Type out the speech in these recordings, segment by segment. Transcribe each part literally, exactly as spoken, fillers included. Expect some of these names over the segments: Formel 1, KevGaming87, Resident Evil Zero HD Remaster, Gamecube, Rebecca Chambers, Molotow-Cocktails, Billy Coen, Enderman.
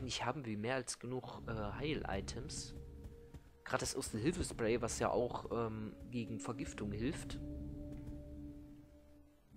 eigentlich haben wir mehr als genug äh, Heil-Items. Gerade das Erste-Hilfe-Spray, was ja auch ähm, gegen Vergiftung hilft.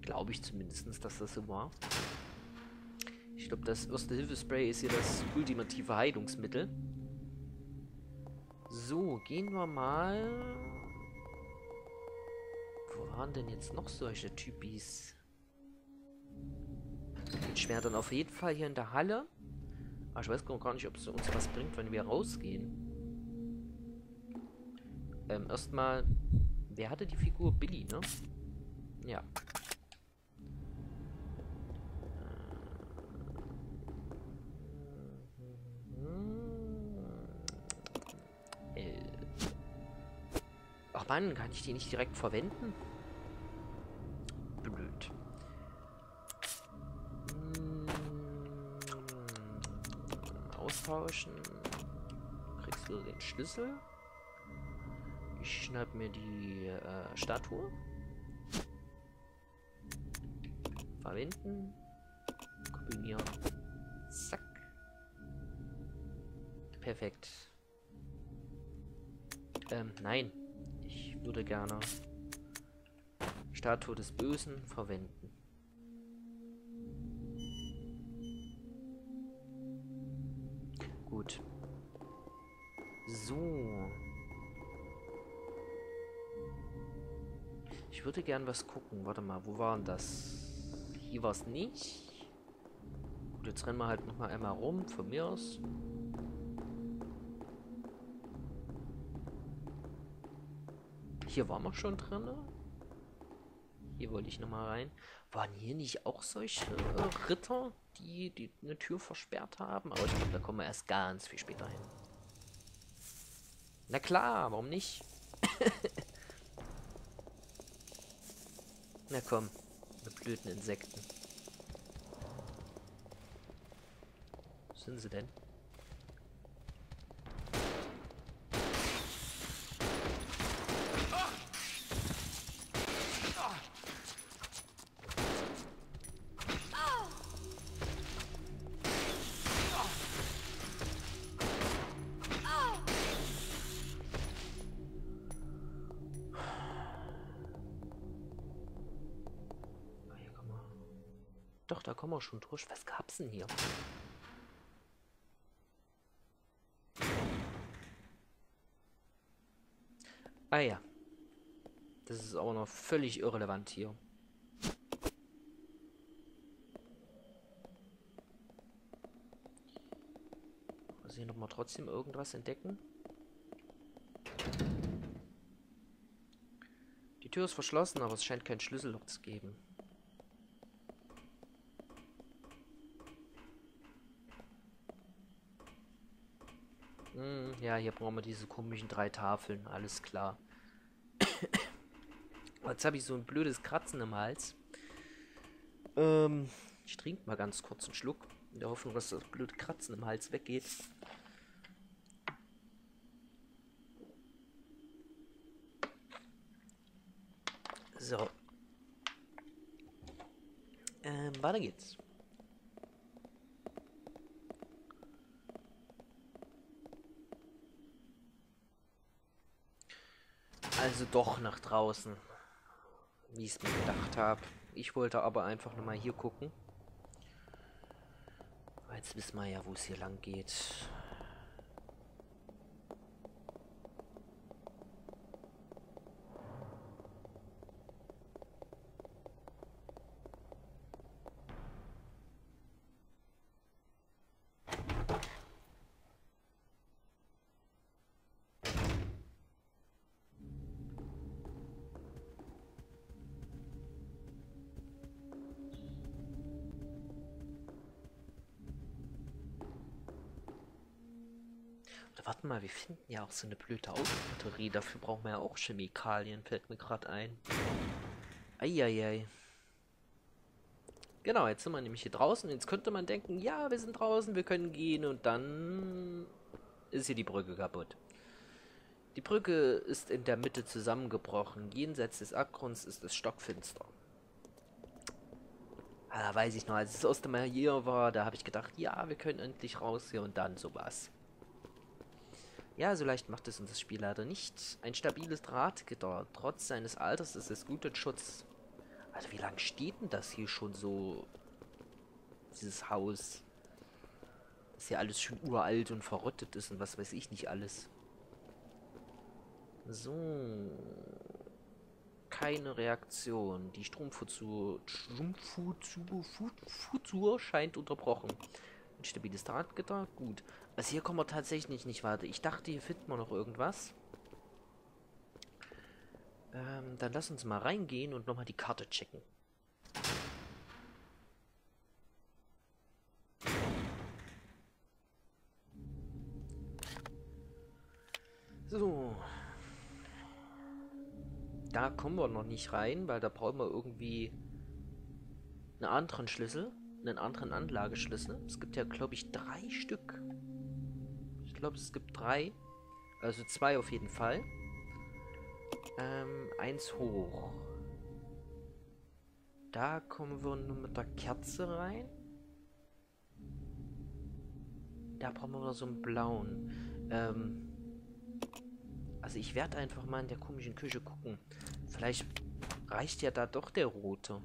Glaube ich zumindest, dass das so war. Ich glaube, das Erste-Hilfe-Spray ist hier das ultimative Heilungsmittel. So, gehen wir mal... Wo waren denn jetzt noch solche Typis? Mit Schwertern auf jeden Fall hier in der Halle. Aber ich weiß gar nicht, ob es uns was bringt, wenn wir rausgehen. Ähm, erstmal... Wer hatte die Figur? Billy, ne? Ja. Ach Mann, kann ich die nicht direkt verwenden? Blöd. Austauschen. Kriegst du den Schlüssel? Ich schnapp mir die äh, Statue. Verwenden. Kombinieren. Zack. Perfekt. Ähm, nein. Ich würde gerne Statue des Bösen verwenden. Gut. So. Ich würde gern was gucken. Warte mal, wo war denn das? Hier war es nicht. Gut, jetzt rennen wir halt nochmal einmal rum, von mir aus. Hier waren wir schon drin. Hier wollte ich nochmal rein. Waren hier nicht auch solche äh, Ritter, die, die eine Tür versperrt haben? Aber ich glaube, da kommen wir erst ganz viel später hin. Na klar, warum nicht? Na komm, mit blöden Insekten. Wo sind sie denn? Doch, da kommen wir schon durch. Was gab's denn hier? Ah ja. Das ist auch noch völlig irrelevant hier. Muss ich nochmal trotzdem irgendwas entdecken? Die Tür ist verschlossen, aber es scheint kein Schlüsselloch zu geben. Ja, hier brauchen wir diese komischen drei Tafeln, alles klar. Jetzt habe ich so ein blödes Kratzen im Hals. Ähm, ich trinke mal ganz kurz einen Schluck, in der Hoffnung, dass das blöde Kratzen im Hals weggeht. So. Ähm, weiter geht's. Also doch nach draußen, wie ich es mir gedacht habe. Ich wollte aber einfach nochmal hier gucken. Jetzt wissen wir ja, wo es hier lang geht. Warte mal, wir finden ja auch so eine blöde Autobatterie. Dafür brauchen wir ja auch Chemikalien, fällt mir gerade ein. Eieiei. Genau, jetzt sind wir nämlich hier draußen. Jetzt könnte man denken, ja, wir sind draußen, wir können gehen. Und dann ist hier die Brücke kaputt. Die Brücke ist in der Mitte zusammengebrochen. Jenseits des Abgrunds ist es stockfinster. Da weiß ich noch, als das erste Mal hier war, da habe ich gedacht, ja, wir können endlich raus hier und dann sowas. Ja, so leicht macht es uns das Spiel leider nicht. Ein stabiles Drahtgitter. Trotz seines Alters ist es guter Schutz. Also wie lange steht denn das hier schon so? Dieses Haus. Dass hier alles schon uralt und verrottet ist und was weiß ich nicht alles. So. Keine Reaktion. Die Stromfutur scheint unterbrochen. Ein stabiles Drahtgitter. Gut. Also hier kommen wir tatsächlich nicht weiter. Ich dachte, hier finden wir noch irgendwas. Ähm, dann lass uns mal reingehen und nochmal die Karte checken. So. Da kommen wir noch nicht rein, weil da brauchen wir irgendwie einen anderen Schlüssel. Einen anderen Anlageschlüssel. Es gibt ja, glaube ich, drei Stück. Ich glaube, es gibt drei. Also zwei auf jeden Fall. Ähm, eins hoch. Da kommen wir nur mit der Kerze rein. Da brauchen wir noch so einen blauen. Ähm, also ich werde einfach mal in der komischen Küche gucken. Vielleicht reicht ja da doch der rote.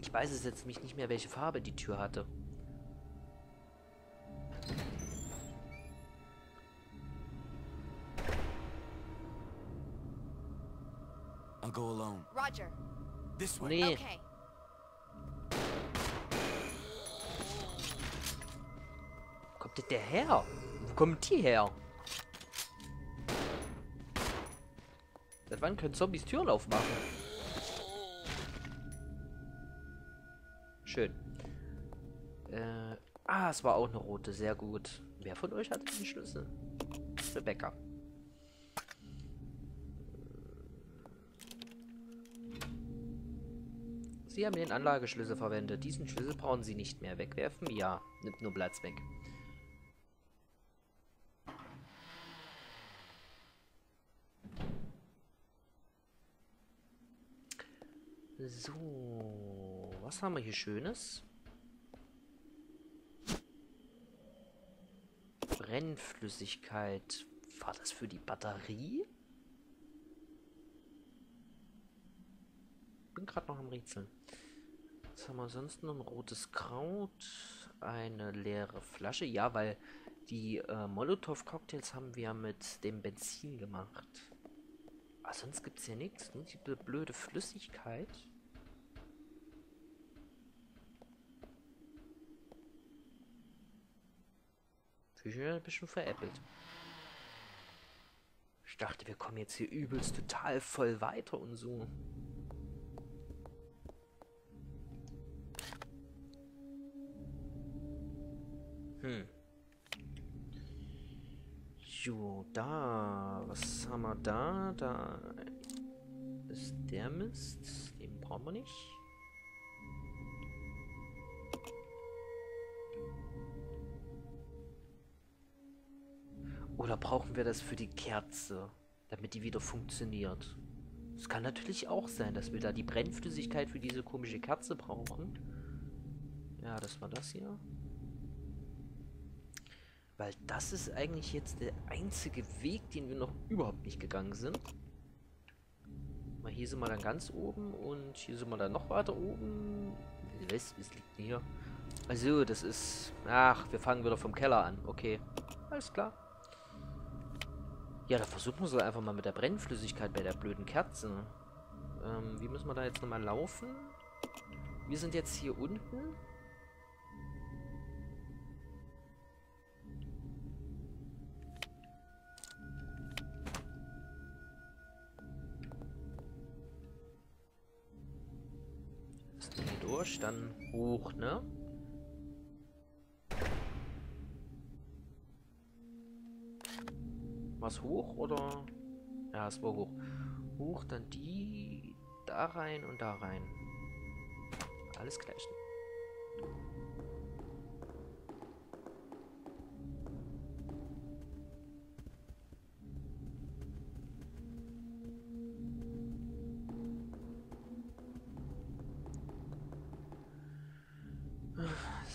Ich weiß es jetzt nicht mehr, welche Farbe die Tür hatte. I'll go alone. Roger. This way. Nee. Okay. Wo kommt denn der her? Wo kommt die her? Seit wann können Zombies Türen aufmachen? Schön. Äh, ah, es war auch eine rote. Sehr gut. Wer von euch hat den Schlüssel? Rebecca. Sie haben den Anlageschlüssel verwendet. Diesen Schlüssel brauchen Sie nicht mehr. Wegwerfen? Ja. Nimmt nur Platz weg. So. Was haben wir hier Schönes? Brennflüssigkeit. War das für die Batterie? Bin gerade noch am Rätseln. Was haben wir sonst noch? Ein rotes Kraut. Eine leere Flasche. Ja, weil die äh, Molotow-Cocktails haben wir mit dem Benzin gemacht. Aber sonst gibt es hier nichts. Nur die blöde Flüssigkeit. Ich bin ein bisschen veräppelt. Ich dachte, wir kommen jetzt hier übelst total voll weiter und so. Hm. Jo, da. Was haben wir da? Da ist der Mist. Den brauchen wir nicht. Oder brauchen wir das für die Kerze, damit die wieder funktioniert? Es kann natürlich auch sein, dass wir da die Brennflüssigkeit für diese komische Kerze brauchen. Ja, das war das hier. Weil das ist eigentlich jetzt der einzige Weg, den wir noch überhaupt nicht gegangen sind. Mal hier sind wir dann ganz oben und hier sind wir dann noch weiter oben. Was liegt denn hier? Also, das ist... Ach, wir fangen wieder vom Keller an. Okay, alles klar. Ja, da versuchen wir es einfach mal mit der Brennflüssigkeit bei der blöden Kerze. Ähm, wie müssen wir da jetzt nochmal laufen? Wir sind jetzt hier unten. Das ist hier durch, dann hoch, ne? Was hoch oder? Ja, es war hoch. Hoch, dann die da rein und da rein. Alles gleich.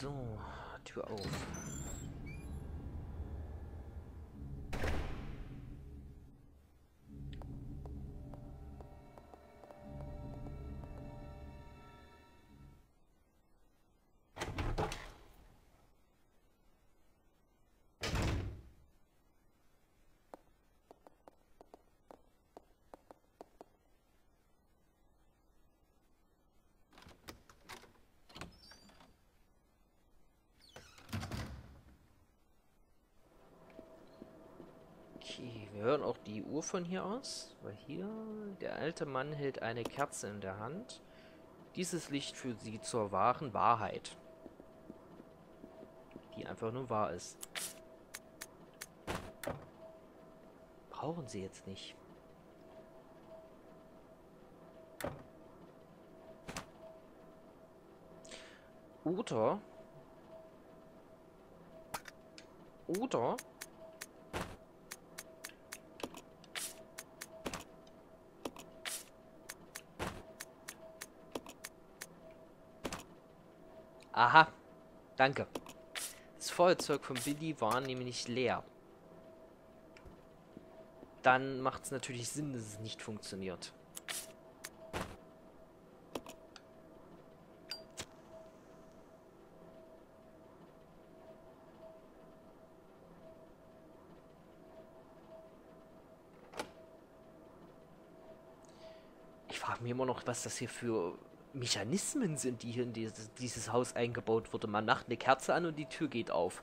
So, Tür auf. Wir hören auch die Uhr von hier aus, weil hier der alte Mann hält eine Kerze in der Hand. Dieses Licht führt sie zur wahren Wahrheit, die einfach nur wahr ist. Brauchen sie jetzt nicht. Oder... Oder... Aha, danke. Das Feuerzeug von Billy war nämlich leer. Dann macht es natürlich Sinn, dass es nicht funktioniert. Ich frage mich immer noch, was das hier für... Mechanismen sind, die hier in dieses, dieses Haus eingebaut wurde. Man macht eine Kerze an und die Tür geht auf.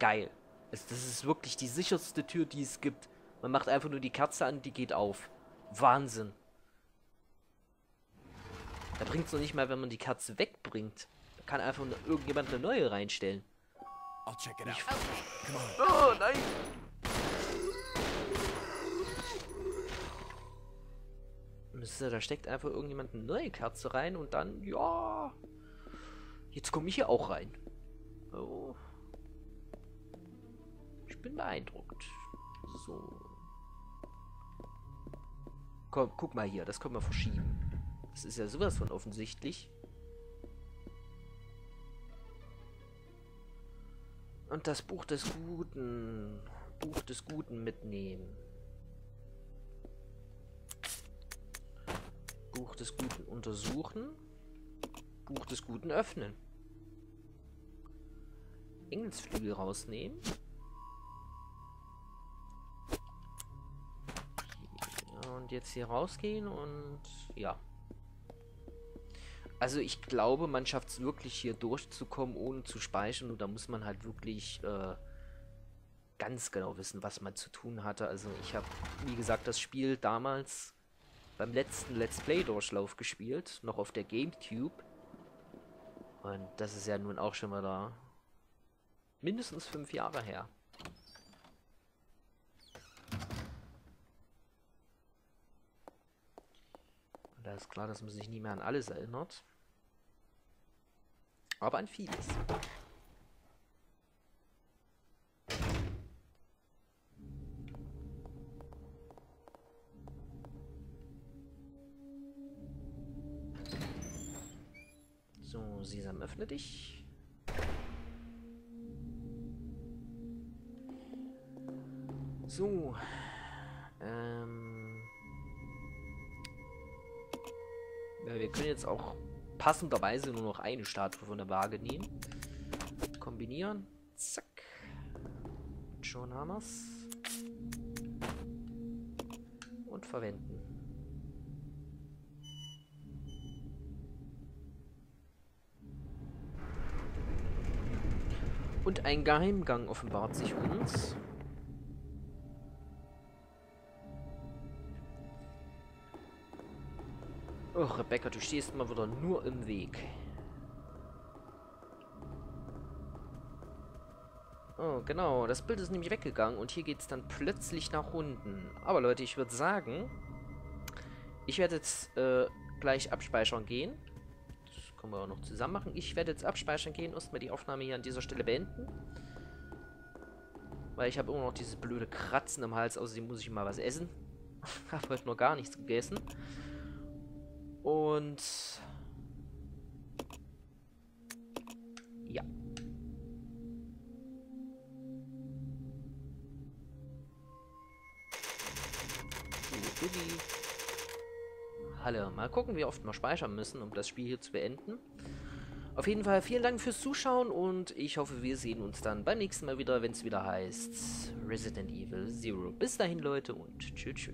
Geil. Also das ist wirklich die sicherste Tür, die es gibt. Man macht einfach nur die Kerze an und die geht auf. Wahnsinn. Da bringt es noch nicht mal, wenn man die Kerze wegbringt. Da kann einfach irgendjemand eine neue reinstellen. Ich... Oh nein! Da steckt einfach irgendjemand eine neue Kerze rein und dann, ja, jetzt komme ich hier auch rein. Oh. Ich bin beeindruckt. So. Komm, guck mal hier, das können wir verschieben. Das ist ja sowas von offensichtlich. Und das Buch des Guten. Buch des Guten mitnehmen. Buch des Guten untersuchen. Buch des Guten öffnen. Engelsflügel rausnehmen. Und jetzt hier rausgehen und ja. Also ich glaube, man schafft es wirklich hier durchzukommen, ohne zu speichern. Und da muss man halt wirklich äh, ganz genau wissen, was man zu tun hatte. Also ich habe, wie gesagt, das Spiel damals... beim letzten Let's Play-Durchlauf gespielt, noch auf der Gamecube. Und das ist ja nun auch schon mal da. Mindestens fünf Jahre her. Und da ist klar, dass man sich nie mehr an alles erinnert. Aber an vieles. Sesam, öffne dich. So. Ähm. Ja, wir können jetzt auch passenderweise nur noch eine Statue von der Waage nehmen. Kombinieren. Zack. Und schon haben wir es. Und verwenden. Und ein Geheimgang offenbart sich uns. Oh, Rebecca, du stehst mal wieder nur im Weg. Oh, genau. Das Bild ist nämlich weggegangen und hier geht es dann plötzlich nach unten. Aber Leute, ich würde sagen, ich werde jetzt äh, gleich abspeichern gehen. Können wir auch noch zusammen machen. Ich werde jetzt abspeichern gehen, erstmal die Aufnahme hier an dieser Stelle beenden. Weil ich habe immer noch dieses blöde Kratzen im Hals, außerdem muss ich mal was essen. Habe heute noch gar nichts gegessen. Und... ja. für die Halle. Mal gucken, wie oft wir speichern müssen, um das Spiel hier zu beenden. Auf jeden Fall vielen Dank fürs Zuschauen und ich hoffe, wir sehen uns dann beim nächsten Mal wieder, wenn es wieder heißt Resident Evil Zero. Bis dahin, Leute, und tschüss.